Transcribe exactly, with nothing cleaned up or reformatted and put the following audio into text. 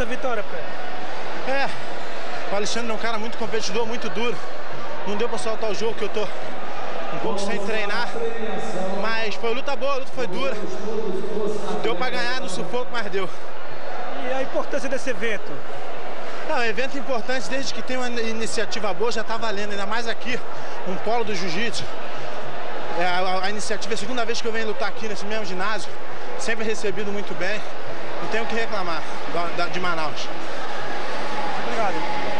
essa vitória pra ele? É, o Alexandre é um cara muito competidor, muito duro. Não deu pra soltar o jogo, que eu tô um pouco sem treinar. Mas foi luta boa, a luta foi dura. Deu pra ganhar no sufoco, mas deu. E a importância desse evento? Não, evento importante, desde que tem uma iniciativa boa, já tá valendo. Ainda mais aqui, um polo do jiu-jitsu. É, a, a iniciativa é a segunda vez que eu venho lutar aqui nesse mesmo ginásio. Sempre recebido muito bem. Não tenho o que reclamar da, da, de Manaus. Obrigado.